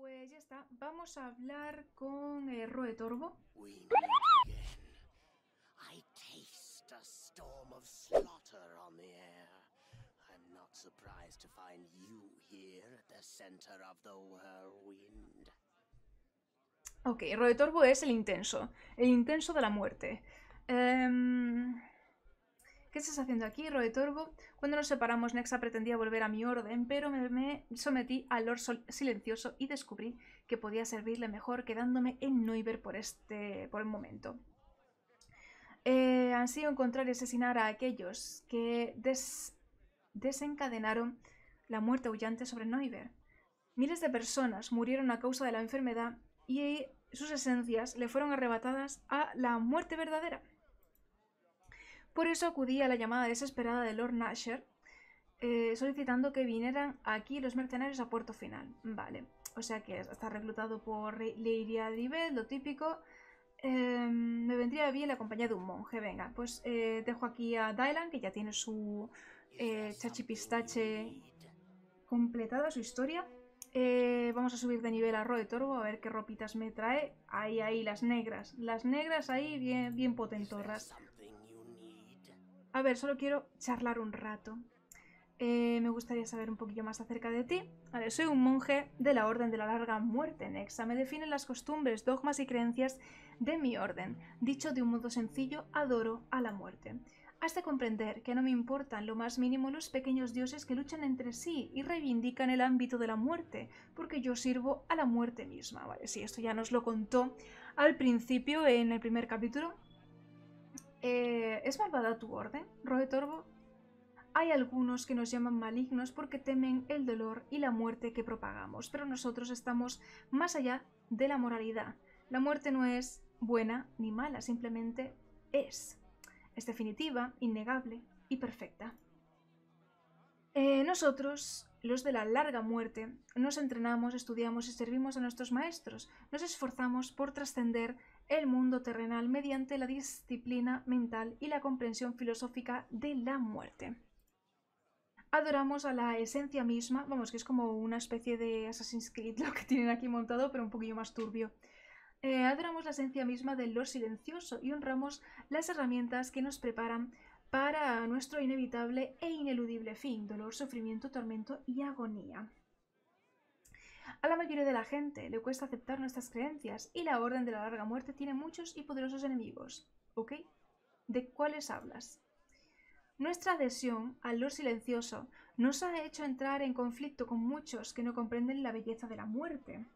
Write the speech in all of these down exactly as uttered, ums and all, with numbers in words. Pues ya está, vamos a hablar con eh, Roetorvo. I taste a storm of slaughter on the air. I'm not surprised to find you here at the center of the whirlwind. Ok, Roetorvo es el intenso, el intenso de la muerte. Um... ¿Qué estás haciendo aquí, Roetorvo? Cuando nos separamos, Nexa pretendía volver a mi orden, pero me, me sometí al Lord Sol silencioso y descubrí que podía servirle mejor quedándome en Noiver por, este, por el momento. Eh, han sido encontrar y asesinar a aquellos que des, desencadenaron la muerte aullante sobre Noiver. Miles de personas murieron a causa de la enfermedad y sus esencias le fueron arrebatadas a la muerte verdadera. Por eso acudí a la llamada desesperada de Lord Nasher, eh, solicitando que vinieran aquí los mercenarios a Puerto Final. Vale, o sea que está reclutado por Leiria Dibet, lo típico. Eh, me vendría bien la compañía de un monje. Venga, pues eh, dejo aquí a Dylan, que ya tiene su eh, chachipistache completada, su historia. Eh, vamos a subir de nivel a Roetorvo, a ver qué ropitas me trae. Ahí, ahí, las negras. Las negras ahí, bien, bien potentorras. A ver, solo quiero charlar un rato. Eh, me gustaría saber un poquillo más acerca de ti. A ver, soy un monje de la Orden de la Larga Muerte, Nexa. Me definen las costumbres, dogmas y creencias de mi orden. Dicho de un modo sencillo, adoro a la muerte. Hasta comprender que no me importan lo más mínimo los pequeños dioses que luchan entre sí y reivindican el ámbito de la muerte, porque yo sirvo a la muerte misma. Vale, sí, esto ya nos lo contó al principio en el primer capítulo. Eh, ¿Es malvada tu orden, Roetorvo? Hay algunos que nos llaman malignos porque temen el dolor y la muerte que propagamos, pero nosotros estamos más allá de la moralidad. La muerte no es buena ni mala, simplemente es. Es definitiva, innegable y perfecta. Eh, nosotros... Los de la larga muerte, nos entrenamos, estudiamos y servimos a nuestros maestros. Nos esforzamos por trascender el mundo terrenal mediante la disciplina mental y la comprensión filosófica de la muerte. Adoramos a la esencia misma, vamos, que es como una especie de Assassin's Creed lo que tienen aquí montado, pero un poquillo más turbio. Eh, adoramos la esencia misma del Lord Silencioso y honramos las herramientas que nos preparan para nuestro inevitable e ineludible fin, dolor, sufrimiento, tormento y agonía. A la mayoría de la gente le cuesta aceptar nuestras creencias y la Orden de la Larga Muerte tiene muchos y poderosos enemigos, ¿ok? ¿De cuáles hablas? Nuestra adhesión al Lord Silencioso nos ha hecho entrar en conflicto con muchos que no comprenden la belleza de la muerte.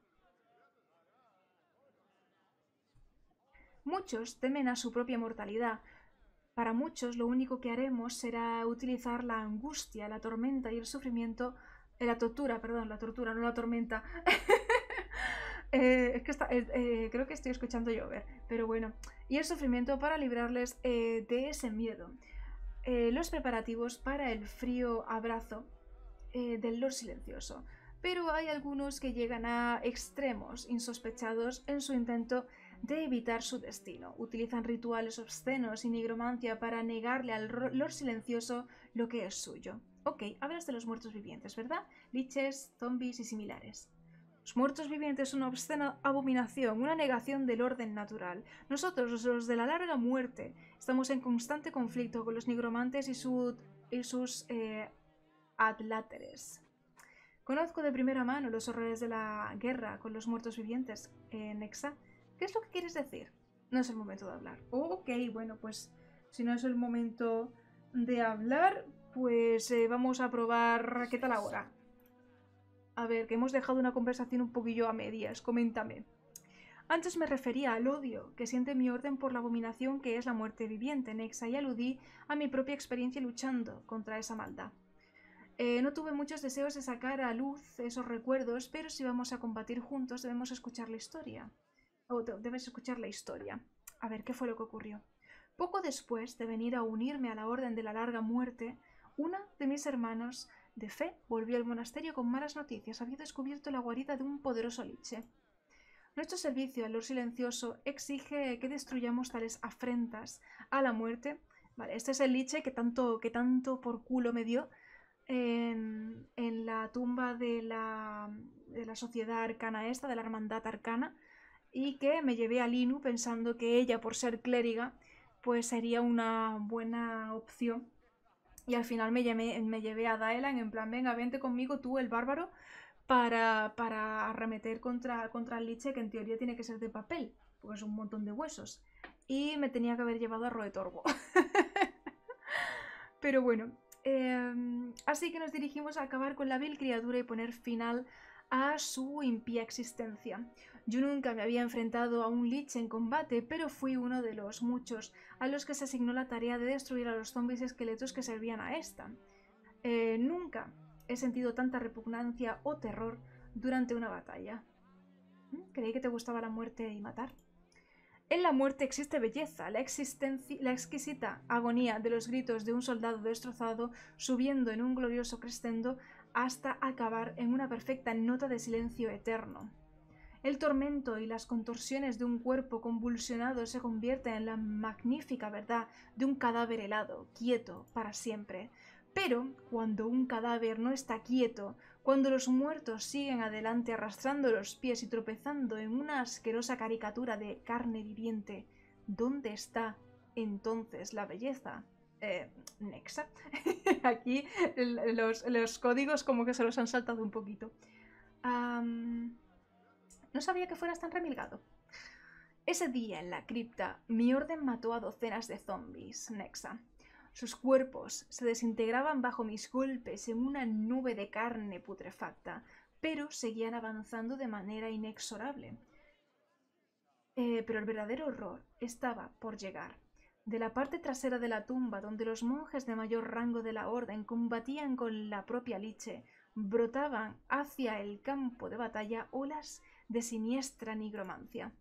Muchos temen a su propia mortalidad. Para muchos, lo único que haremos será utilizar la angustia, la tormenta y el sufrimiento... Eh, la tortura, perdón, la tortura, no la tormenta. eh, es que está, eh, eh, creo que estoy escuchando llover, pero bueno. Y el sufrimiento para librarles eh, de ese miedo. Eh, los preparativos para el frío abrazo eh, del Lord Silencioso. Pero hay algunos que llegan a extremos insospechados en su intento de evitar su destino. Utilizan rituales obscenos y nigromancia para negarle al Lord Silencioso lo que es suyo. Ok, hablas de los muertos vivientes, ¿verdad? Liches, zombies y similares. Los muertos vivientes son una obscena abominación, una negación del orden natural. Nosotros, los de la larga muerte, estamos en constante conflicto con los nigromantes y, su, y sus eh, adláteres. Conozco de primera mano los horrores de la guerra con los muertos vivientes en Nexa. ¿Qué es lo que quieres decir? No es el momento de hablar. Oh, ok, bueno, pues si no es el momento de hablar, pues eh, vamos a probar... ¿Qué tal ahora? A ver, que hemos dejado una conversación un poquillo a medias. Coméntame. Antes me refería al odio que siente mi orden por la abominación que es la muerte viviente, Nexa, y aludí a mi propia experiencia luchando contra esa maldad. Eh, no tuve muchos deseos de sacar a luz esos recuerdos, pero si vamos a combatir juntos debemos escuchar la historia. Oh, debes escuchar la historia. A ver, ¿qué fue lo que ocurrió? Poco después de venir a unirme a la Orden de la Larga Muerte, una de mis hermanos de fe volvió al monasterio con malas noticias. Había descubierto la guarida de un poderoso liche. Nuestro servicio al Lord Silencioso exige que destruyamos tales afrentas a la muerte. Vale, este es el liche que tanto, que tanto por culo me dio en, en la tumba de la, de la la sociedad arcana esta, de la hermandad arcana, y que me llevé a Linu pensando que ella, por ser clériga, pues sería una buena opción. Y al final me, llamé, me llevé a Dylan en plan, venga, vente conmigo tú, el bárbaro, para, para arremeter contra, contra el liche, que en teoría tiene que ser de papel, porque es un montón de huesos. Y me tenía que haber llevado a Roetorvo. Pero bueno, eh, así que nos dirigimos a acabar con la vil criatura y poner final a su impía existencia. Yo nunca me había enfrentado a un lich en combate, pero fui uno de los muchos a los que se asignó la tarea de destruir a los zombies esqueletos que servían a esta. Eh, nunca he sentido tanta repugnancia o terror durante una batalla. Creí que te gustaba la muerte y matar. En la muerte existe belleza, la, la exquisita agonía de los gritos de un soldado destrozado subiendo en un glorioso crescendo hasta acabar en una perfecta nota de silencio eterno. El tormento y las contorsiones de un cuerpo convulsionado se convierten en la magnífica verdad de un cadáver helado, quieto para siempre. Pero cuando un cadáver no está quieto, cuando los muertos siguen adelante arrastrando los pies y tropezando en una asquerosa caricatura de carne viviente, ¿dónde está entonces la belleza? Eh, Nexa. Aquí los, los códigos como que se los han saltado un poquito. Um, no sabía que fueras tan remilgado. Ese día en la cripta, mi orden mató a docenas de zombies, Nexa. Sus cuerpos se desintegraban bajo mis golpes en una nube de carne putrefacta, pero seguían avanzando de manera inexorable. Eh, pero el verdadero horror estaba por llegar. De la parte trasera de la tumba, donde los monjes de mayor rango de la orden combatían con la propia liche, brotaban hacia el campo de batalla olas de siniestra nigromancia.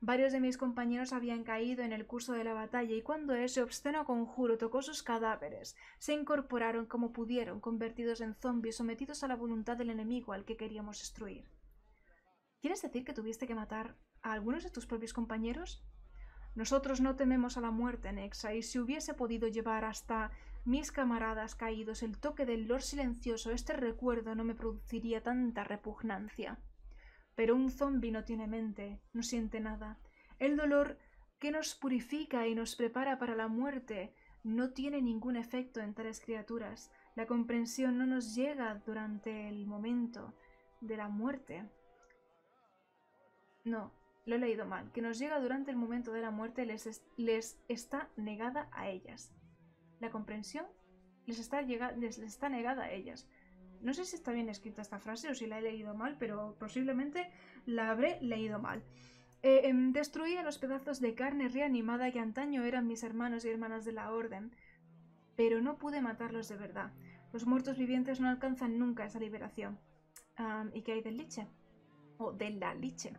Varios de mis compañeros habían caído en el curso de la batalla y cuando ese obsceno conjuro tocó sus cadáveres, se incorporaron como pudieron, convertidos en zombies sometidos a la voluntad del enemigo al que queríamos destruir. ¿Quieres decir que tuviste que matar a algunos de tus propios compañeros? Nosotros no tememos a la muerte, Nexa, y si hubiese podido llevar hasta mis camaradas caídos el toque del Lord Silencioso, este recuerdo no me produciría tanta repugnancia. Pero un zombi no tiene mente, no siente nada. El dolor que nos purifica y nos prepara para la muerte no tiene ningún efecto en tales criaturas. La comprensión no nos llega durante el momento de la muerte. No, lo he leído mal. Que nos llega durante el momento de la muerte les, es, les está negada a ellas. La comprensión les está, llega, les, les está negada a ellas. No sé si está bien escrita esta frase o si la he leído mal, pero posiblemente la habré leído mal. Eh, eh, destruía los pedazos de carne reanimada que antaño eran mis hermanos y hermanas de la orden, pero no pude matarlos de verdad. Los muertos vivientes no alcanzan nunca esa liberación. Um, ¿Y qué hay del liche? O oh, de la liche.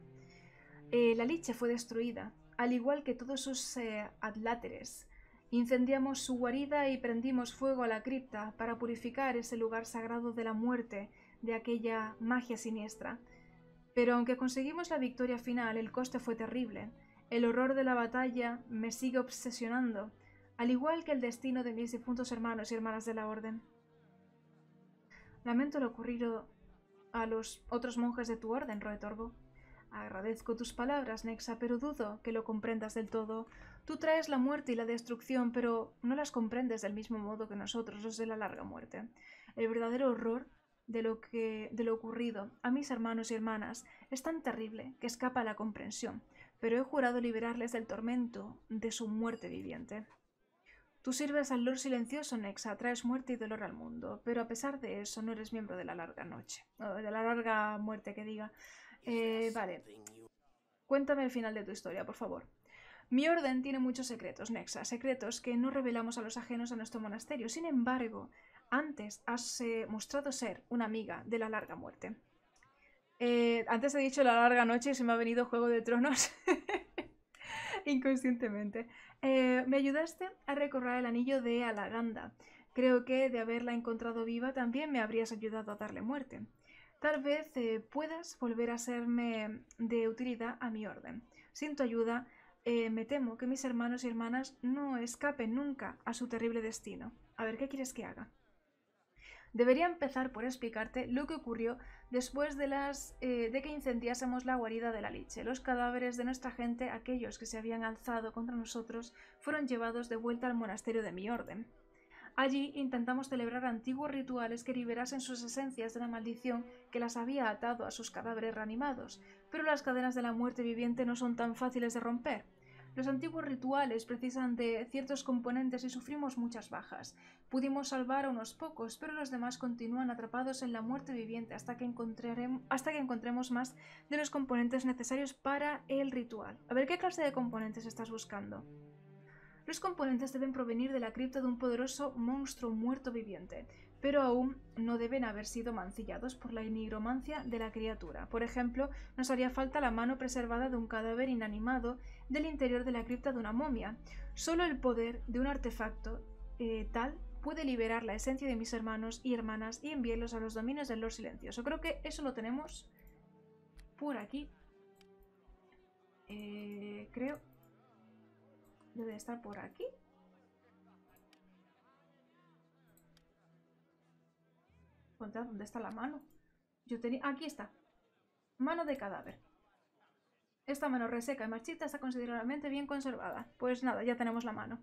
Eh, la liche fue destruida, al igual que todos sus eh, adláteres. Incendiamos su guarida y prendimos fuego a la cripta para purificar ese lugar sagrado de la muerte, de aquella magia siniestra. Pero aunque conseguimos la victoria final, el coste fue terrible. El horror de la batalla me sigue obsesionando, al igual que el destino de mis difuntos hermanos y hermanas de la orden. Lamento lo ocurrido a los otros monjes de tu orden, Roetorvo. Agradezco tus palabras, Nexa, pero dudo que lo comprendas del todo. Tú traes la muerte y la destrucción, pero no las comprendes del mismo modo que nosotros, los de la larga muerte. El verdadero horror de lo, que, de lo ocurrido a mis hermanos y hermanas es tan terrible que escapa a la comprensión, pero he jurado liberarles del tormento de su muerte viviente. Tú sirves al Lord Silencioso, Nexa, traes muerte y dolor al mundo, pero a pesar de eso no eres miembro de la larga noche, o de la larga muerte que diga. Eh, vale, cuéntame el final de tu historia, por favor. Mi orden tiene muchos secretos, Nexa, secretos que no revelamos a los ajenos a nuestro monasterio. Sin embargo, antes has eh, mostrado ser una amiga de la larga muerte. Eh, antes he dicho la larga noche y se me ha venido Juego de Tronos inconscientemente. Eh, me ayudaste a recorrer el anillo de Alaganda. Creo que de haberla encontrado viva también me habrías ayudado a darle muerte. Tal vez eh, puedas volver a serme de utilidad a mi orden. Sin tu ayuda... Eh, me temo que mis hermanos y hermanas no escapen nunca a su terrible destino. A ver, ¿qué quieres que haga? Debería empezar por explicarte lo que ocurrió después de, las, eh, de que incendiásemos la guarida de la Liche. Los cadáveres de nuestra gente, aquellos que se habían alzado contra nosotros, fueron llevados de vuelta al monasterio de mi orden. Allí intentamos celebrar antiguos rituales que liberasen sus esencias de la maldición que las había atado a sus cadáveres reanimados, pero las cadenas de la muerte viviente no son tan fáciles de romper. Los antiguos rituales precisan de ciertos componentes y sufrimos muchas bajas. Pudimos salvar a unos pocos, pero los demás continúan atrapados en la muerte viviente hasta que, hasta que encontremos más de los componentes necesarios para el ritual. A ver, ¿qué clase de componentes estás buscando? Los componentes deben provenir de la cripta de un poderoso monstruo muerto viviente, pero aún no deben haber sido mancillados por la nigromancia de la criatura. Por ejemplo, nos haría falta la mano preservada de un cadáver inanimado del interior de la cripta de una momia. Solo el poder de un artefacto eh, tal puede liberar la esencia de mis hermanos y hermanas y enviarlos a los dominios del Lord Silencioso. Creo que eso lo tenemos por aquí. Eh, creo... Debe estar por aquí. ¿Dónde está la mano? Yo tenía... Aquí está. Mano de cadáver. Esta mano reseca y marchita está considerablemente bien conservada. Pues nada, ya tenemos la mano.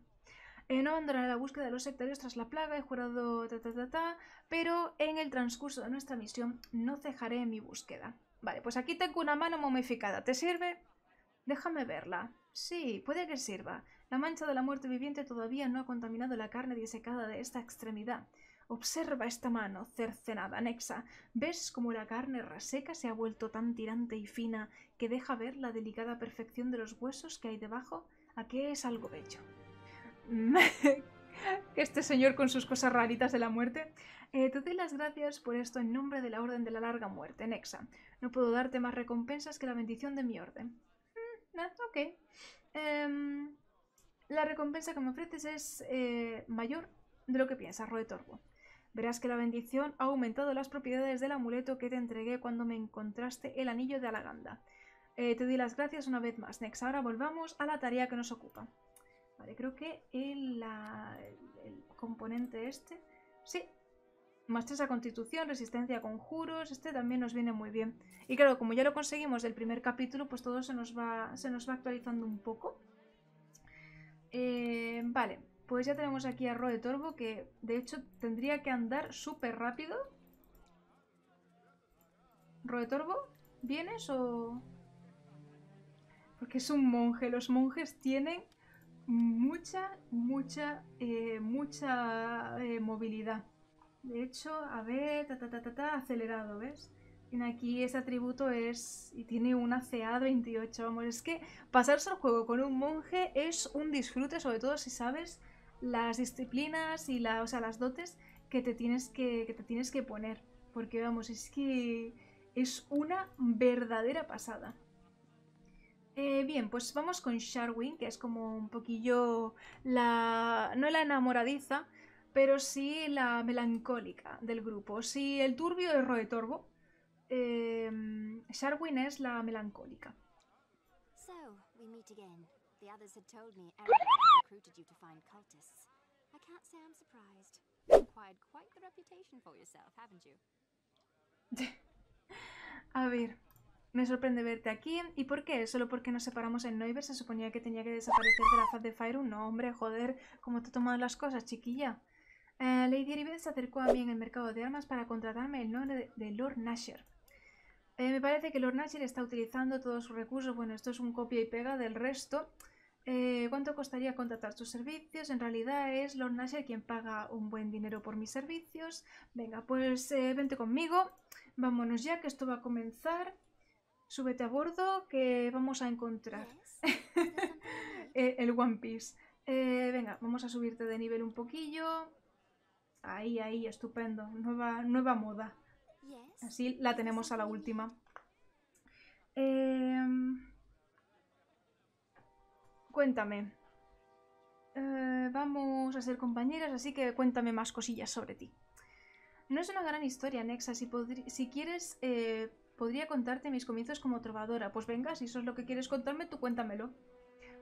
Eh, no abandonaré la búsqueda de los sectarios tras la plaga, he jurado ta, ta, ta, ta, pero en el transcurso de nuestra misión no cejaré en mi búsqueda. Vale, pues aquí tengo una mano momificada. ¿Te sirve? Déjame verla. Sí, puede que sirva. La mancha de la muerte viviente todavía no ha contaminado la carne disecada de esta extremidad. Observa esta mano, cercenada, Nexa. ¿Ves cómo la carne reseca se ha vuelto tan tirante y fina que deja ver la delicada perfección de los huesos que hay debajo? Aquí es algo bello. Este señor con sus cosas raritas de la muerte. Eh, te doy las gracias por esto en nombre de la Orden de la Larga Muerte, Nexa. No puedo darte más recompensas que la bendición de mi orden. No, ok. Um, la recompensa que me ofreces es eh, mayor de lo que piensas, Roetorvo. Verás que la bendición ha aumentado las propiedades del amuleto que te entregué cuando me encontraste el anillo de Alaganda. Eh, te doy las gracias una vez más, Nex. Ahora volvamos a la tarea que nos ocupa. Vale, creo que el, la, el componente este... Sí. Más tres a constitución, resistencia a conjuros, este también nos viene muy bien. Y claro, como ya lo conseguimos del primer capítulo, pues todo se nos va, se nos va actualizando un poco. Eh, vale, pues ya tenemos aquí a Roetorvo, que de hecho tendría que andar súper rápido. Roetorvo, ¿vienes o...? Porque es un monje, los monjes tienen mucha, mucha, eh, mucha eh, movilidad. De hecho, a ver, ta, ta, ta, ta, ta, acelerado, ¿ves? Tiene aquí este atributo es y tiene una C A veintiocho, vamos, es que pasarse el juego con un monje es un disfrute, sobre todo si sabes las disciplinas y la, o sea, las dotes que te tienes que, que te tienes que poner, porque vamos, es que es una verdadera pasada. Eh, bien, pues vamos con Sharwyn, que es como un poquillo la, no la enamoradiza, pero sí la melancólica del grupo. Si el turbio es Roetorvo, eh, Sharwyn es la melancólica. So, we meet again. The others had told me Aribeth recruited you to find cultists. I can't say I'm surprised. You've acquired quite the reputation for yourself, haven't you? A ver, me sorprende verte aquí. ¿Y por qué? ¿Solo porque nos separamos en Noiver? Se suponía que tenía que desaparecer de la faz de Faerûn. No, hombre, joder, ¿cómo te toman las cosas, chiquilla? Uh, Leiria Dibet se acercó a mí en el mercado de armas para contratarme el nombre de, de Lord Nasher. Eh, me parece que Lord Nasher está utilizando todos sus recursos. Bueno, esto es un copia y pega del resto. Eh, ¿Cuánto costaría contratar tus servicios? En realidad es Lord Nasher quien paga un buen dinero por mis servicios. Venga, pues eh, vente conmigo. Vámonos ya, que esto va a comenzar. Súbete a bordo, que vamos a encontrar eh, el One Piece. Eh, venga, vamos a subirte de nivel un poquillo. Ahí, ahí, estupendo. Nueva, nueva moda. Así la tenemos a la última. Eh, cuéntame. Eh, vamos a ser compañeras, así que cuéntame más cosillas sobre ti. No es una gran historia, Nexa. Si, si quieres, eh, podría contarte mis comienzos como trovadora. Pues venga, si eso es lo que quieres contarme, tú cuéntamelo.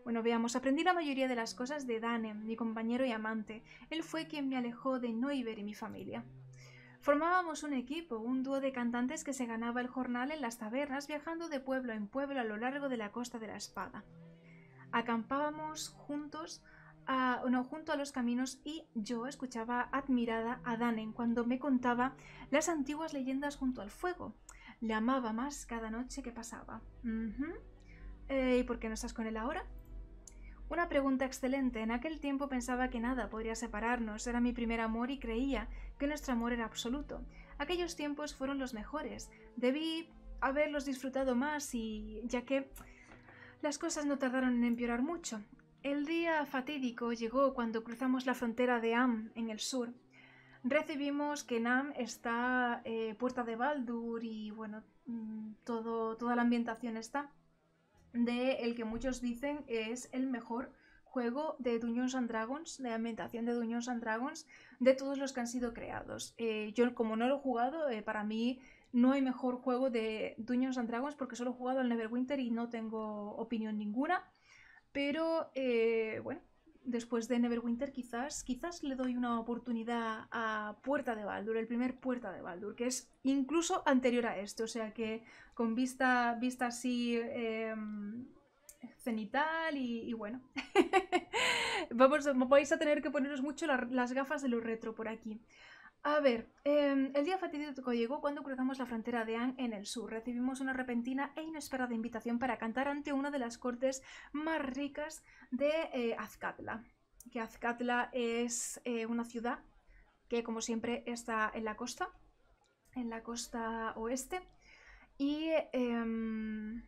Bueno, veamos. Aprendí la mayoría de las cosas de Danem, mi compañero y amante. Él fue quien me alejó de Noiver y mi familia. Formábamos un equipo, un dúo de cantantes que se ganaba el jornal en las tabernas viajando de pueblo en pueblo a lo largo de la Costa de la Espada. Acampábamos juntos a, no, junto a los caminos y yo escuchaba admirada a Danem cuando me contaba las antiguas leyendas junto al fuego. Le amaba más cada noche que pasaba. Uh-huh. eh, ¿Y por qué no estás con él ahora? Una pregunta excelente. En aquel tiempo pensaba que nada podría separarnos. Era mi primer amor y creía que nuestro amor era absoluto. Aquellos tiempos fueron los mejores. Debí haberlos disfrutado más y... ya que las cosas no tardaron en empeorar mucho. El día fatídico llegó cuando cruzamos la frontera de Am en el sur. Recibimos que Nam está eh, Puerta de Baldur y bueno, todo, toda la ambientación está. De el que muchos dicen es el mejor juego de Dungeons and Dragons, de ambientación de Dungeons and Dragons, de todos los que han sido creados. Eh, yo como no lo he jugado, eh, para mí no hay mejor juego de Dungeons and Dragons porque solo he jugado al Neverwinter y no tengo opinión ninguna. Pero eh, bueno, después de Neverwinter quizás, quizás le doy una oportunidad a Puerta de Baldur, el primer Puerta de Baldur, que es incluso anterior a esto, o sea que con vista, vista así eh, cenital y, y bueno. Vamos, vais a tener que poneros mucho la, las gafas de lo retro por aquí. A ver, eh, el día fatídico llegó cuando cruzamos la frontera de Anne en el sur. Recibimos una repentina e inesperada invitación para cantar ante una de las cortes más ricas de eh, Athkatla. Que Athkatla es eh, una ciudad que, como siempre, está en la costa, en la costa oeste. Y eh,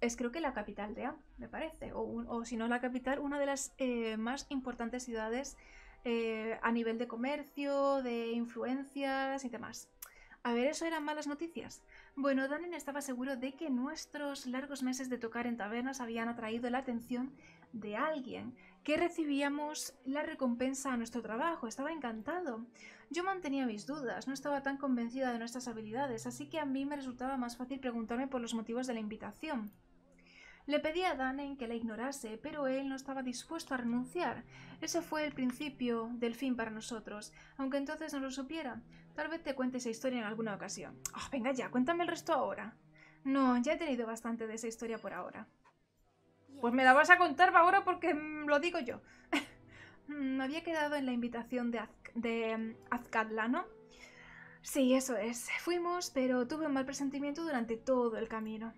es creo que la capital de Anne, me parece. O, un, o si no la capital, una de las eh, más importantes ciudades Eh, a nivel de comercio, de influencias y demás. A ver, ¿eso eran malas noticias? Bueno, Danem estaba seguro de que nuestros largos meses de tocar en tabernas habían atraído la atención de alguien, que recibíamos la recompensa a nuestro trabajo. Estaba encantado. Yo mantenía mis dudas, no estaba tan convencida de nuestras habilidades, así que a mí me resultaba más fácil preguntarme por los motivos de la invitación. Le pedí a Danem que la ignorase, pero él no estaba dispuesto a renunciar. Ese fue el principio del fin para nosotros, aunque entonces no lo supiera. Tal vez te cuente esa historia en alguna ocasión. Oh, venga ya, cuéntame el resto ahora. No, ya he tenido bastante de esa historia por ahora. Pues me la vas a contar ahora porque mmm, lo digo yo. Me había quedado en la invitación de, Az de um, Athkatla, ¿no? Sí, eso es. Fuimos, pero tuve un mal presentimiento durante todo el camino.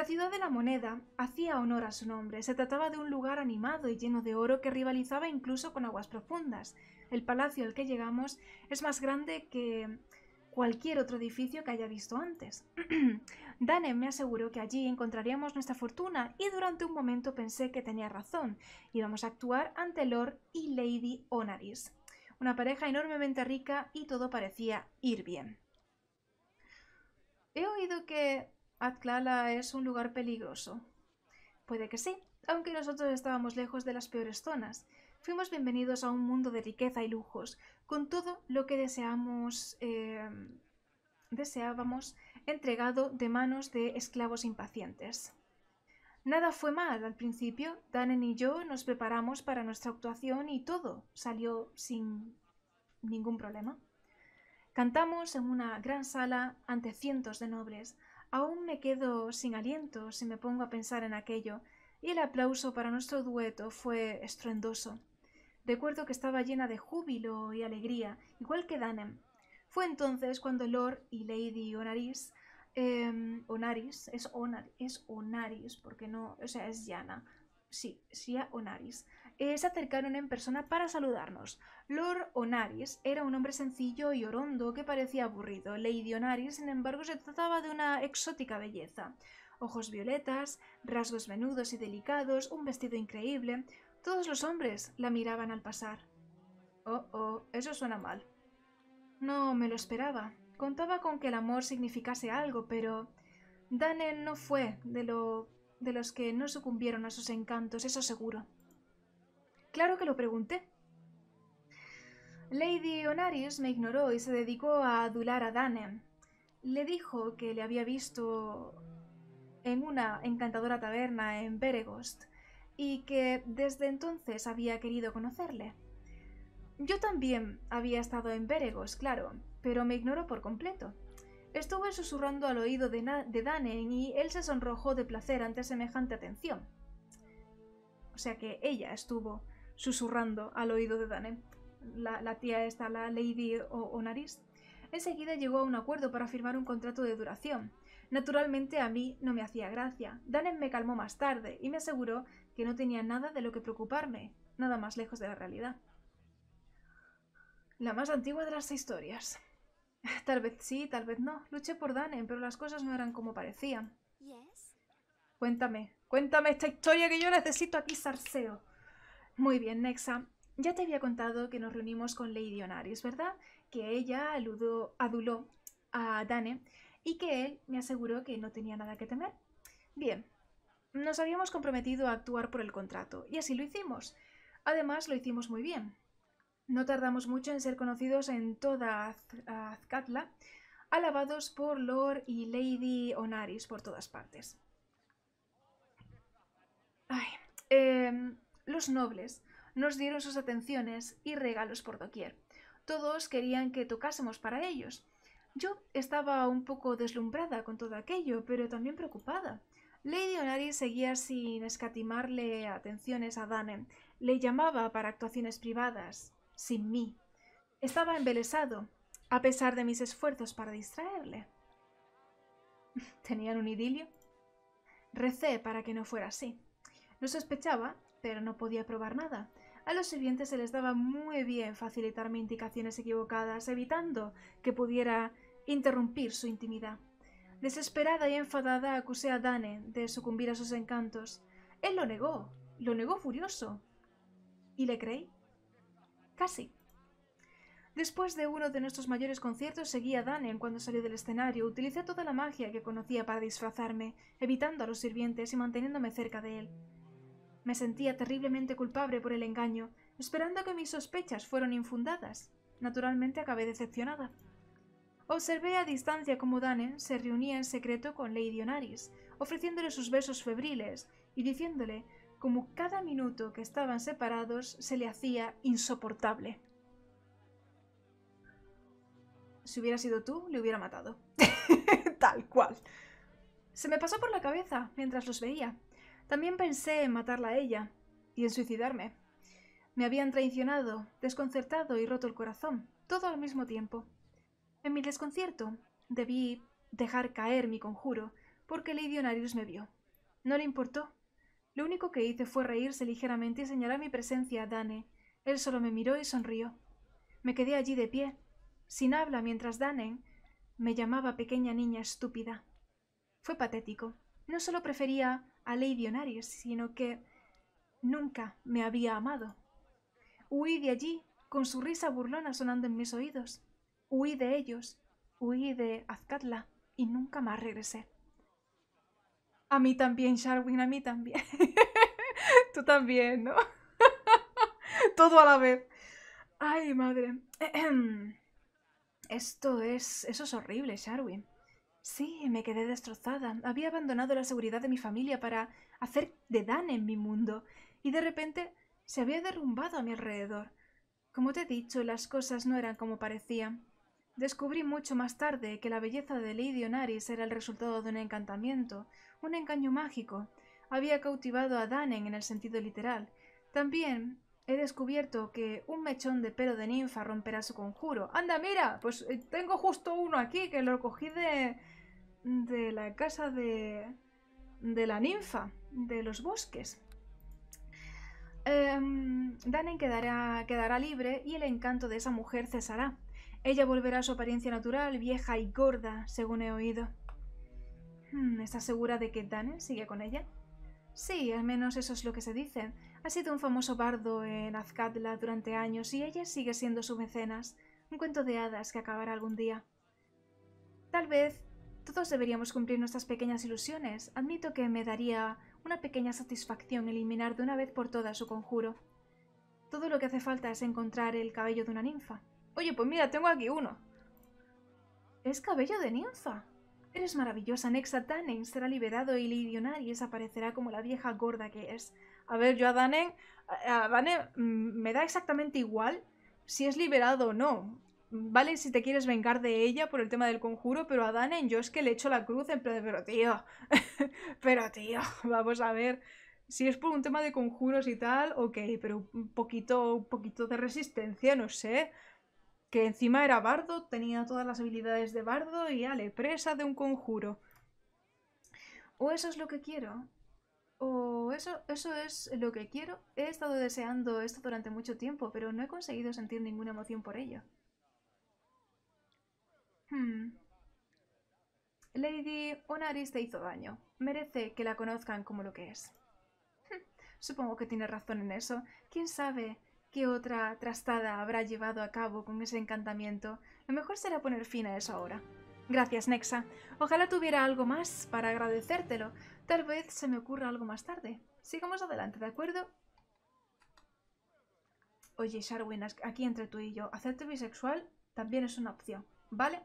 La ciudad de la moneda hacía honor a su nombre. Se trataba de un lugar animado y lleno de oro que rivalizaba incluso con aguas profundas. El palacio al que llegamos es más grande que cualquier otro edificio que haya visto antes. Danem me aseguró que allí encontraríamos nuestra fortuna y durante un momento pensé que tenía razón. Íbamos a actuar ante Lord y Lady Onaris, una pareja enormemente rica y todo parecía ir bien. He oído que Athkatla es un lugar peligroso. Puede que sí, aunque nosotros estábamos lejos de las peores zonas. Fuimos bienvenidos a un mundo de riqueza y lujos, con todo lo que deseamos, eh, deseábamos entregado de manos de esclavos impacientes. Nada fue mal al principio. Danem y yo nos preparamos para nuestra actuación y todo salió sin ningún problema. Cantamos en una gran sala ante cientos de nobles. Aún me quedo sin aliento si me pongo a pensar en aquello, y el aplauso para nuestro dueto fue estruendoso. Recuerdo que estaba llena de júbilo y alegría, igual que Danem. Fue entonces cuando Lord y Lady Onaris, eh, Onaris, es, Onar, es Onaris, porque no, o sea, es llana, sí, sí, Onaris, eh, se acercaron en persona para saludarnos. Lord Onaris era un hombre sencillo y orondo que parecía aburrido. Lady Onaris, sin embargo, se trataba de una exótica belleza. Ojos violetas, rasgos menudos y delicados, un vestido increíble. Todos los hombres la miraban al pasar. Oh, oh, eso suena mal. No me lo esperaba. Contaba con que el amor significase algo, pero Danem no fue de, lo... de los que no sucumbieron a sus encantos, eso seguro. Claro que lo pregunté. Lady Onaris me ignoró y se dedicó a adular a Danem. Le dijo que le había visto en una encantadora taberna en Beregost y que desde entonces había querido conocerle. Yo también había estado en Beregost, claro, pero me ignoró por completo. Estuve susurrando al oído de, de Danem y él se sonrojó de placer ante semejante atención. O sea que ella estuvo susurrando al oído de Danem, la, la tía esta, la Lady Onaris. Enseguida llegó a un acuerdo para firmar un contrato de duración. Naturalmente a mí no me hacía gracia. Danem me calmó más tarde y me aseguró que no tenía nada de lo que preocuparme, nada más lejos de la realidad. La más antigua de las historias. Tal vez sí, tal vez no. Luché por Danem, pero las cosas no eran como parecían. Cuéntame, cuéntame esta historia que yo necesito aquí sarseo. Muy bien, Nexa. Ya te había contado que nos reunimos con Lady Onaris, ¿verdad? Que ella aludó, aduló a Danem y que él me aseguró que no tenía nada que temer. Bien, nos habíamos comprometido a actuar por el contrato y así lo hicimos. Además, lo hicimos muy bien. No tardamos mucho en ser conocidos en toda Athkatla, alabados por Lord y Lady Onaris por todas partes. Ay, eh, los nobles nos dieron sus atenciones y regalos por doquier. Todos querían que tocásemos para ellos. Yo estaba un poco deslumbrada con todo aquello, pero también preocupada. Lady Onaris seguía sin escatimarle atenciones a Danem. Le llamaba para actuaciones privadas, sin mí. Estaba embelesado, a pesar de mis esfuerzos para distraerle. ¿Tenían un idilio? Recé para que no fuera así. Lo sospechaba, pero no podía probar nada. A los sirvientes se les daba muy bien facilitarme indicaciones equivocadas, evitando que pudiera interrumpir su intimidad. Desesperada y enfadada acusé a Danem de sucumbir a sus encantos. Él lo negó, lo negó furioso. ¿Y le creí? Casi. Después de uno de nuestros mayores conciertos seguí a Danem cuando salió del escenario. Utilicé toda la magia que conocía para disfrazarme, evitando a los sirvientes y manteniéndome cerca de él. Me sentía terriblemente culpable por el engaño, esperando que mis sospechas fueran infundadas. Naturalmente acabé decepcionada. Observé a distancia cómo Danem se reunía en secreto con Lady Onaris, ofreciéndole sus besos febriles y diciéndole cómo cada minuto que estaban separados se le hacía insoportable. Si hubiera sido tú, le hubiera matado. Tal cual. Se me pasó por la cabeza mientras los veía. También pensé en matarla a ella y en suicidarme. Me habían traicionado, desconcertado y roto el corazón, todo al mismo tiempo. En mi desconcierto debí dejar caer mi conjuro porque Lady Onaris me vio. No le importó. Lo único que hice fue reírse ligeramente y señalar mi presencia a Danem. Él solo me miró y sonrió. Me quedé allí de pie, sin habla, mientras Danem me llamaba pequeña niña estúpida. Fue patético. No solo prefería a Lady Onaris, sino que nunca me había amado. Huí de allí, con su risa burlona sonando en mis oídos. Huí de ellos, huí de Athkatla y nunca más regresé. A mí también, Sharwyn, a mí también. Tú también, ¿no? Todo a la vez. Ay, madre. Esto es... Eso es horrible, Sharwyn. Sí, me quedé destrozada. Había abandonado la seguridad de mi familia para hacer de Danem en mi mundo, y de repente se había derrumbado a mi alrededor. Como te he dicho, las cosas no eran como parecían. Descubrí mucho más tarde que la belleza de Lady Onaris era el resultado de un encantamiento, un engaño mágico. Había cautivado a Danem en el sentido literal. También he descubierto que un mechón de pelo de ninfa romperá su conjuro. ¡Anda, mira! Pues tengo justo uno aquí que lo cogí de... de la casa de... de la ninfa, de los bosques. Um, Danem quedará, quedará libre y el encanto de esa mujer cesará. Ella volverá a su apariencia natural, vieja y gorda, según he oído. Hmm, ¿estás segura de que Danem sigue con ella? Sí, al menos eso es lo que se dice. Ha sido un famoso bardo en Athkatla durante años y ella sigue siendo su mecenas. Un cuento de hadas que acabará algún día. Tal vez... Todos deberíamos cumplir nuestras pequeñas ilusiones. Admito que me daría una pequeña satisfacción eliminar de una vez por todas su conjuro. Todo lo que hace falta es encontrar el cabello de una ninfa. Oye, pues mira, tengo aquí uno. ¿Es cabello de ninfa? Eres maravillosa, Nexa. Danem será liberado y Lady Onaris aparecerá como la vieja gorda que es. A ver, yo a Danem... A Danem me da exactamente igual si es liberado o no. Vale, si te quieres vengar de ella por el tema del conjuro, pero a Danem yo es que le echo la cruz en plan de, pero tío, pero tío, vamos a ver. Si es por un tema de conjuros y tal, ok, pero un poquito, un poquito de resistencia, no sé. Que encima era bardo, tenía todas las habilidades de bardo y ale, presa de un conjuro. O eso es lo que quiero. O eso, eso es lo que quiero. He estado deseando esto durante mucho tiempo, pero no he conseguido sentir ninguna emoción por ello. Hmm. Lady Onaris te hizo daño. Merece que la conozcan como lo que es. Supongo que tiene razón en eso. ¿Quién sabe qué otra trastada habrá llevado a cabo con ese encantamiento? Lo mejor será poner fin a eso ahora. Gracias, Nexa. Ojalá tuviera algo más para agradecértelo. Tal vez se me ocurra algo más tarde. Sigamos adelante, ¿de acuerdo? Oye, Sharwyn, aquí entre tú y yo, hacerte bisexual también es una opción, ¿vale?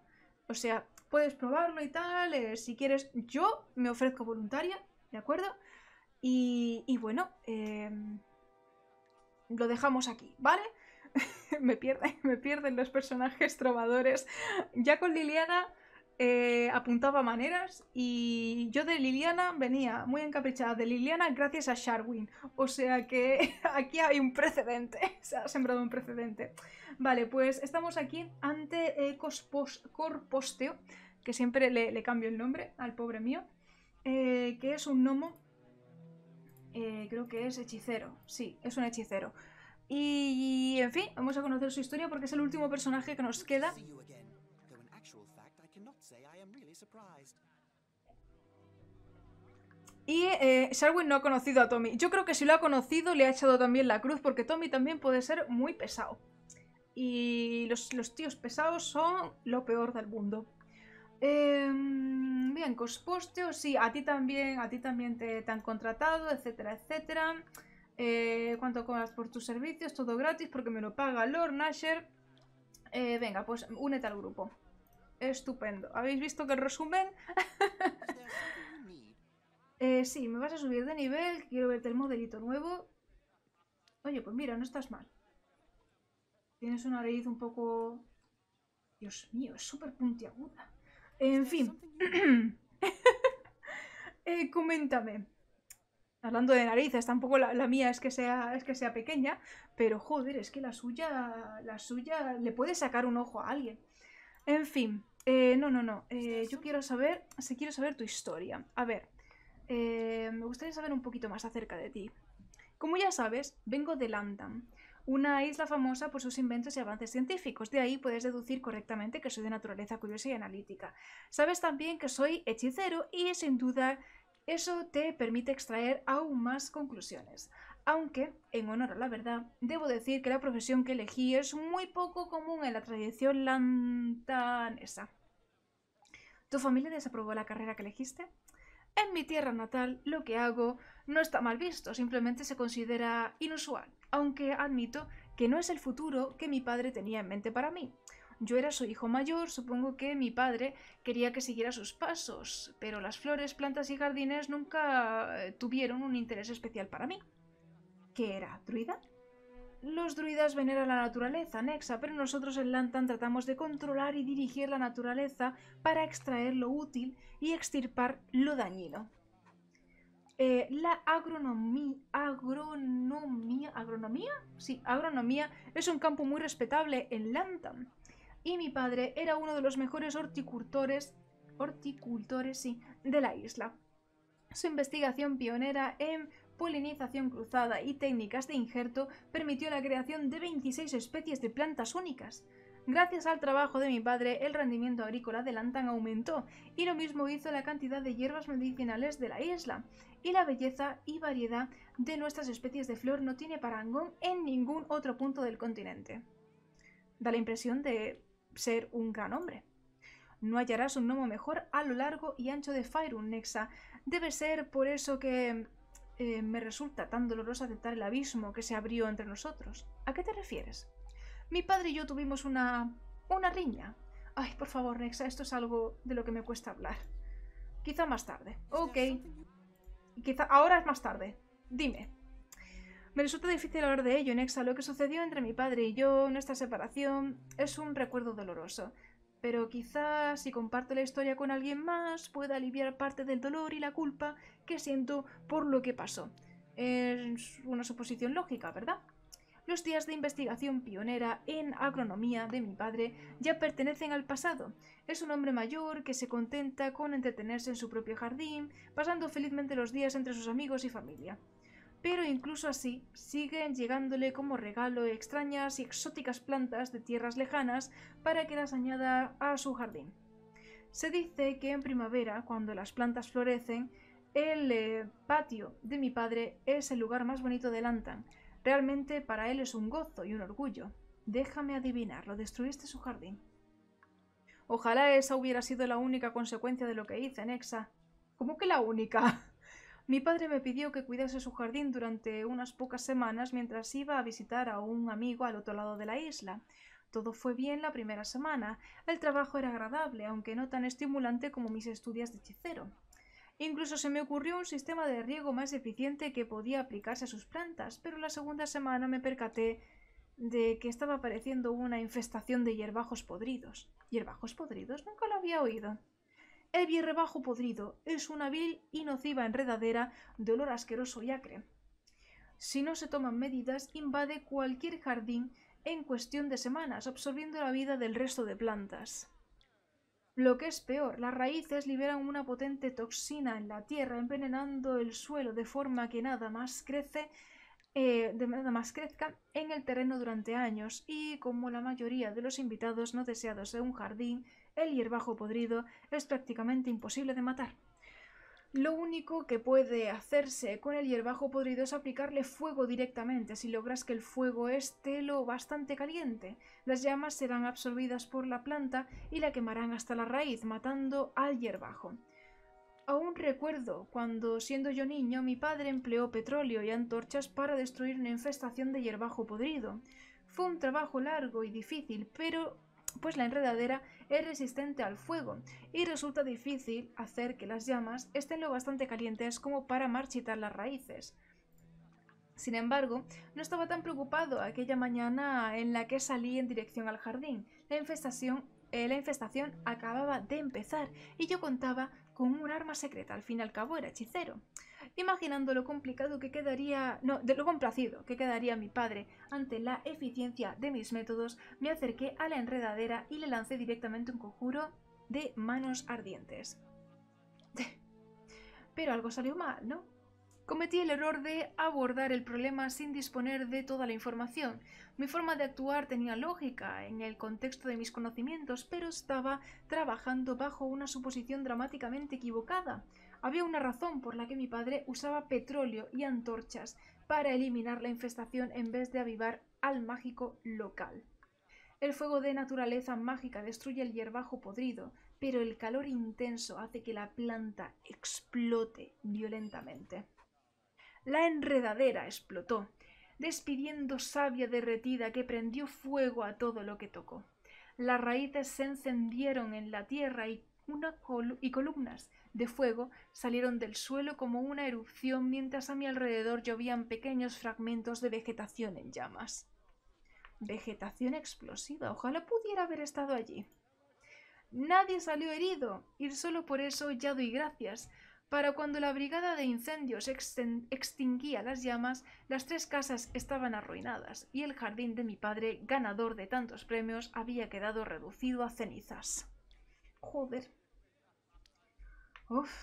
O sea, puedes probarlo y tal, eh, si quieres. Yo me ofrezco voluntaria, ¿de acuerdo? Y, y bueno, eh, lo dejamos aquí, ¿vale? me, pierden, me pierden los personajes trovadores. Ya con Liliana eh, apuntaba maneras y yo de Liliana venía muy encaprichada de Liliana gracias a Sharwyn. O sea que aquí hay un precedente, se ha sembrado un precedente. Vale, pues estamos aquí ante eh, Corpósteo, que siempre le, le cambio el nombre al pobre mío, eh, que es un gnomo. Eh, creo que es hechicero, sí, es un hechicero. Y, y, en fin, vamos a conocer su historia porque es el último personaje que nos queda. Y eh, Sharwyn no ha conocido a Tomi. Yo creo que si lo ha conocido le ha echado también la cruz porque Tomi también puede ser muy pesado. Y los, los tíos pesados son lo peor del mundo. Eh, bien, Corpósteo, sí, a ti también, a ti también te, te han contratado, etcétera, etcétera. Eh, ¿Cuánto cobras por tus servicios? Todo gratis porque me lo paga Lord Nasher. Eh, venga, pues únete al grupo. Estupendo. ¿Habéis visto que el resumen? eh, sí, me vas a subir de nivel, quiero verte el modelito nuevo. Oye, pues mira, no estás mal. Tienes una nariz un poco... Dios mío, es súper puntiaguda. En fin, eh, coméntame. Hablando de narices, tampoco la, la mía es que sea es que sea pequeña, pero joder, es que la suya, la suya le puede sacar un ojo a alguien. En fin, eh, no, no, no. Eh, yo quiero saber, si quiero saber tu historia. A ver, eh, me gustaría saber un poquito más acerca de ti. Como ya sabes, vengo de Lantan, una isla famosa por sus inventos y avances científicos. De ahí puedes deducir correctamente que soy de naturaleza curiosa y analítica. Sabes también que soy hechicero y sin duda eso te permite extraer aún más conclusiones. Aunque, en honor a la verdad, debo decir que la profesión que elegí es muy poco común en la tradición lantanesa. ¿Tu familia desaprobó la carrera que elegiste? En mi tierra natal, lo que hago no está mal visto, simplemente se considera inusual. Aunque admito que no es el futuro que mi padre tenía en mente para mí. Yo era su hijo mayor, supongo que mi padre quería que siguiera sus pasos, pero las flores, plantas y jardines nunca tuvieron un interés especial para mí. ¿Qué era? ¿Druida? Los druidas veneran la naturaleza, Nexa, pero nosotros en Lantan tratamos de controlar y dirigir la naturaleza para extraer lo útil y extirpar lo dañino. Eh, la agronomía, agronomía, agronomía, sí, agronomía es un campo muy respetable en Lantan. Y mi padre era uno de los mejores horticultores, horticultores, sí, de la isla. Su investigación pionera en polinización cruzada y técnicas de injerto permitió la creación de veintiséis especies de plantas únicas. Gracias al trabajo de mi padre, el rendimiento agrícola de Lantan aumentó, y lo mismo hizo la cantidad de hierbas medicinales de la isla. Y la belleza y variedad de nuestras especies de flor no tiene parangón en ningún otro punto del continente. Da la impresión de ser un gran hombre. No hallarás un gnomo mejor a lo largo y ancho de Faerûn, Nexa. Debe ser por eso que eh, me resulta tan doloroso aceptar el abismo que se abrió entre nosotros. ¿A qué te refieres? Mi padre y yo tuvimos una... una riña. Ay, por favor, Nexa, esto es algo de lo que me cuesta hablar. Quizá más tarde. Ok. Quizá ahora es más tarde. Dime. Me resulta difícil hablar de ello, Nexa. Lo que sucedió entre mi padre y yo, nuestra separación, es un recuerdo doloroso. Pero quizás si comparto la historia con alguien más, pueda aliviar parte del dolor y la culpa que siento por lo que pasó. Es una suposición lógica, ¿verdad? Los días de investigación pionera en agronomía de mi padre ya pertenecen al pasado. Es un hombre mayor que se contenta con entretenerse en su propio jardín, pasando felizmente los días entre sus amigos y familia. Pero incluso así, siguen llegándole como regalo extrañas y exóticas plantas de tierras lejanas para que las añada a su jardín. Se dice que en primavera, cuando las plantas florecen, el eh, patio de mi padre es el lugar más bonito de Lantan. Realmente para él es un gozo y un orgullo. Déjame adivinarlo, destruiste su jardín. Ojalá esa hubiera sido la única consecuencia de lo que hice, Nexa. ¿Cómo que la única? Mi padre me pidió que cuidase su jardín durante unas pocas semanas mientras iba a visitar a un amigo al otro lado de la isla. Todo fue bien la primera semana. El trabajo era agradable, aunque no tan estimulante como mis estudios de hechicero. Incluso se me ocurrió un sistema de riego más eficiente que podía aplicarse a sus plantas, pero la segunda semana me percaté de que estaba apareciendo una infestación de hierbajos podridos. ¿Hierbajos podridos? Nunca lo había oído. El hierbajo podrido es una vil y nociva enredadera de olor asqueroso y acre. Si no se toman medidas, invade cualquier jardín en cuestión de semanas, absorbiendo la vida del resto de plantas. Lo que es peor, las raíces liberan una potente toxina en la tierra, envenenando el suelo de forma que nada más crece, eh, de nada más crezca en el terreno durante años. Y como la mayoría de los invitados no deseados de un jardín, el hierbajo podrido es prácticamente imposible de matar. Lo único que puede hacerse con el hierbajo podrido es aplicarle fuego directamente. Si logras que el fuego esté lo bastante caliente, las llamas serán absorbidas por la planta y la quemarán hasta la raíz, matando al hierbajo. Aún recuerdo cuando, siendo yo niño, mi padre empleó petróleo y antorchas para destruir una infestación de hierbajo podrido. Fue un trabajo largo y difícil, pero pues la enredadera es resistente al fuego y resulta difícil hacer que las llamas estén lo bastante calientes como para marchitar las raíces. Sin embargo, no estaba tan preocupado aquella mañana en la que salí en dirección al jardín. La infestación, eh, la infestación acababa de empezar y yo contaba con un arma secreta. Al fin y al cabo era hechicero. Imaginando lo complicado que quedaría, no, de lo complacido que quedaría mi padre ante la eficiencia de mis métodos, me acerqué a la enredadera y le lancé directamente un conjuro de manos ardientes. Pero algo salió mal, ¿no? Cometí el error de abordar el problema sin disponer de toda la información. Mi forma de actuar tenía lógica en el contexto de mis conocimientos, pero estaba trabajando bajo una suposición dramáticamente equivocada. Había una razón por la que mi padre usaba petróleo y antorchas para eliminar la infestación en vez de avivar al mágico local. El fuego de naturaleza mágica destruye el hierbajo podrido, pero el calor intenso hace que la planta explote violentamente. La enredadera explotó, despidiendo savia derretida que prendió fuego a todo lo que tocó. Las raíces se encendieron en la tierra y Una col y columnas de fuego salieron del suelo como una erupción, mientras a mi alrededor llovían pequeños fragmentos de vegetación en llamas. Vegetación explosiva, ojalá pudiera haber estado allí. Nadie salió herido, y solo por eso ya doy gracias. Para cuando la brigada de incendios extinguía las llamas, las tres casas estaban arruinadas, y el jardín de mi padre, ganador de tantos premios, había quedado reducido a cenizas. Joder. Uf,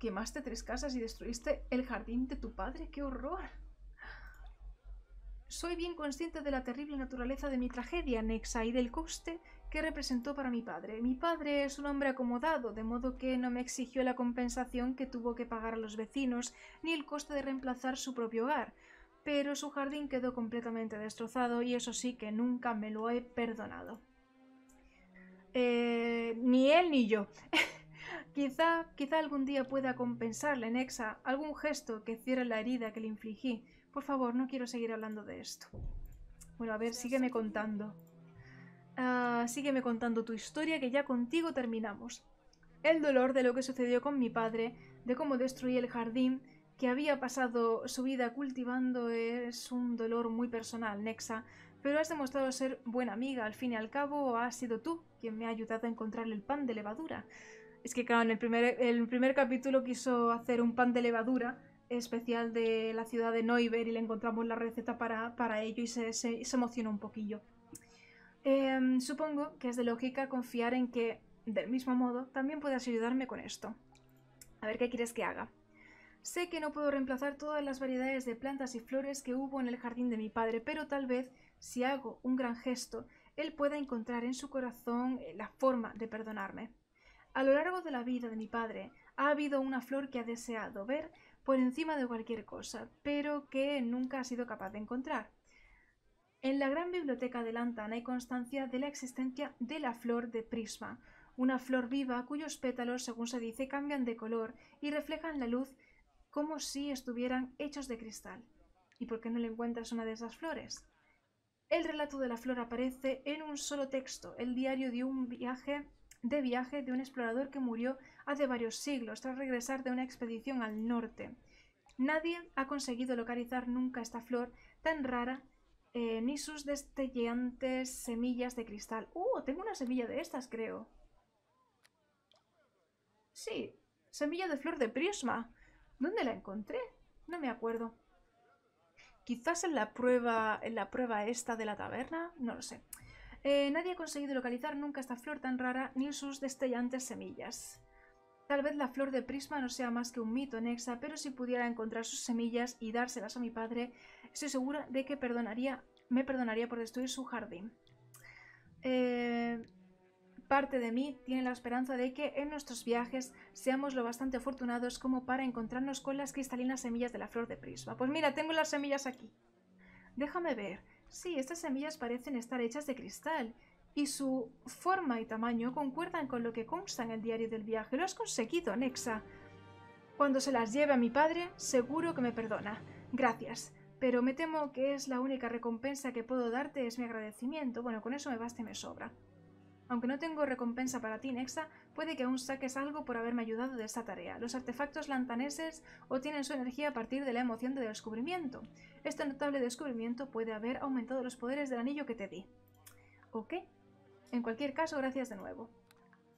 quemaste tres casas y destruiste el jardín de tu padre. ¡Qué horror! Soy bien consciente de la terrible naturaleza de mi tragedia, Nexa, y del coste que representó para mi padre. Mi padre es un hombre acomodado, de modo que no me exigió la compensación que tuvo que pagar a los vecinos, ni el coste de reemplazar su propio hogar. Pero su jardín quedó completamente destrozado y eso sí que nunca me lo he perdonado. Eh, ni él ni yo. quizá, quizá algún día pueda compensarle, Nexa, algún gesto que cierre la herida que le infligí. Por favor, no quiero seguir hablando de esto. Bueno, a ver, sígueme contando. Uh, sígueme contando tu historia, que ya contigo terminamos. El dolor de lo que sucedió con mi padre, de cómo destruí el jardín, que había pasado su vida cultivando es un dolor muy personal, Nexa, pero has demostrado ser buena amiga. Al fin y al cabo, has sido tú quien me ha ayudado a encontrar el pan de levadura. Es que, claro, en el primer, el primer capítulo quiso hacer un pan de levadura especial de la ciudad de Noiver y le encontramos la receta para, para ello y se, se, se emocionó un poquillo. Eh, supongo que es de lógica confiar en que, del mismo modo, también puedas ayudarme con esto. A ver qué quieres que haga. Sé que no puedo reemplazar todas las variedades de plantas y flores que hubo en el jardín de mi padre, pero tal vez, si hago un gran gesto, él pueda encontrar en su corazón la forma de perdonarme. A lo largo de la vida de mi padre, ha habido una flor que ha deseado ver por encima de cualquier cosa, pero que nunca ha sido capaz de encontrar. En la gran biblioteca de Lantan hay constancia de la existencia de la flor de prisma, una flor viva cuyos pétalos, según se dice, cambian de color y reflejan la luz como si estuvieran hechos de cristal. ¿Y por qué no le encuentras una de esas flores? El relato de la flor aparece en un solo texto, el diario de un viaje de viaje de un explorador que murió hace varios siglos tras regresar de una expedición al norte. Nadie ha conseguido localizar nunca esta flor tan rara, eh, ni sus destellantes semillas de cristal. ¡Uh! Tengo una semilla de estas, creo. Sí, semilla de flor de prisma. ¿Dónde la encontré? No me acuerdo. Quizás en la prueba, en la prueba esta de la taberna, no lo sé. Eh, nadie ha conseguido localizar nunca esta flor tan rara ni sus destellantes semillas. Tal vez la flor de prisma no sea más que un mito, Nexa, pero si pudiera encontrar sus semillas y dárselas a mi padre, estoy segura de que perdonaría, me perdonaría por destruir su jardín. Eh... Parte de mí tiene la esperanza de que en nuestros viajes seamos lo bastante afortunados como para encontrarnos con las cristalinas semillas de la flor de prisma. Pues mira, tengo las semillas aquí. Déjame ver. Sí, estas semillas parecen estar hechas de cristal y su forma y tamaño concuerdan con lo que consta en el diario del viaje. Lo has conseguido, Nexa. Cuando se las lleve a mi padre, seguro que me perdona. Gracias. Pero me temo que es la única recompensa que puedo darte, es mi agradecimiento. Bueno, con eso me basta y me sobra. Aunque no tengo recompensa para ti, Nexa, puede que aún saques algo por haberme ayudado de esta tarea. Los artefactos lantaneses obtienen su energía a partir de la emoción de descubrimiento. Este notable descubrimiento puede haber aumentado los poderes del anillo que te di. Ok. En cualquier caso, gracias de nuevo.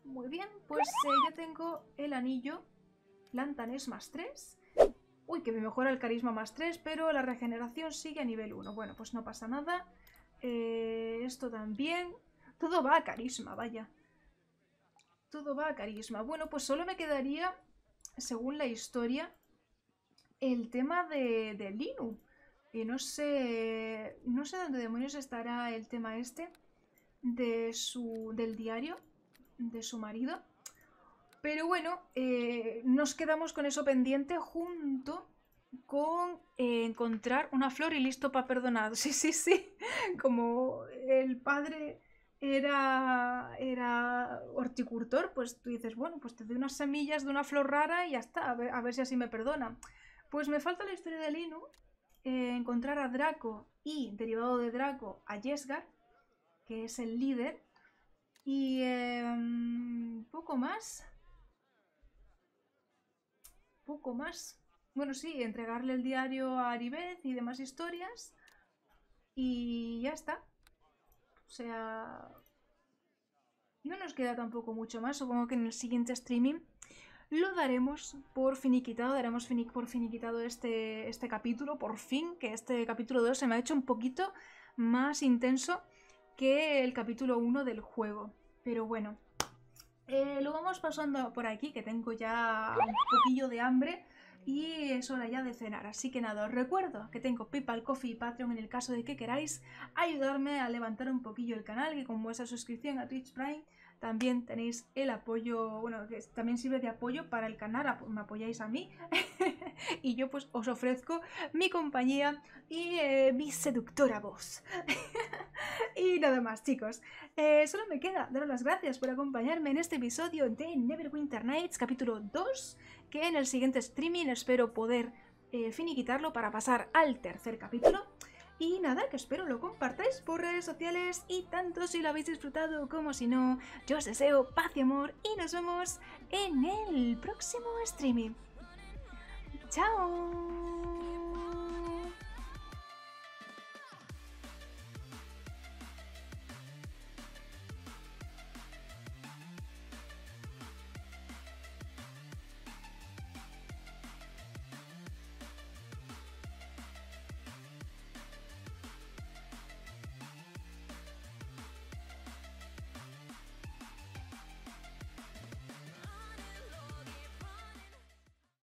Muy bien, pues eh, ya tengo el anillo lantanés más tres. Uy, que me mejora el carisma más tres, pero la regeneración sigue a nivel uno. Bueno, pues no pasa nada. Eh, esto también... Todo va a carisma, vaya. Todo va a carisma. Bueno, pues solo me quedaría, según la historia, el tema de, de Linu. Y no sé... No sé dónde demonios estará el tema este de su, del diario, de su marido. Pero bueno, eh, nos quedamos con eso pendiente junto con eh, encontrar una flor y listo para perdonar. Sí, sí, sí. Como el padre... Era, era horticultor, pues tú dices, bueno, pues te doy unas semillas de una flor rara y ya está, a ver, a ver si así me perdona. Pues me falta la historia de Linu, eh, encontrar a Draco y, derivado de Draco, a Yesgar, que es el líder, y eh, poco más, poco más, bueno sí, entregarle el diario a Aribeth y demás historias, y ya está. O sea, no nos queda tampoco mucho más. Supongo que en el siguiente streaming lo daremos por finiquitado. Daremos fini por finiquitado este, este capítulo, por fin, que este capítulo dos se me ha hecho un poquito más intenso que el capítulo uno del juego. Pero bueno, eh, lo vamos pasando por aquí, que tengo ya un poquillo de hambre. Y es hora ya de cenar, así que nada, os recuerdo que tengo PayPal, Coffee y Patreon en el caso de que queráis ayudarme a levantar un poquillo el canal, que con vuestra suscripción a Twitch Prime también tenéis el apoyo, bueno, que también sirve de apoyo para el canal, me apoyáis a mí y yo pues os ofrezco mi compañía y eh, mi seductora voz. Y nada más, chicos, eh, solo me queda daros las gracias por acompañarme en este episodio de Neverwinter Nights capítulo dos, que en el siguiente streaming espero poder eh, finiquitarlo para pasar al tercer capítulo. Y nada, que espero lo compartáis por redes sociales y tanto si lo habéis disfrutado como si no. Yo os deseo paz y amor y nos vemos en el próximo streaming. ¡Chao!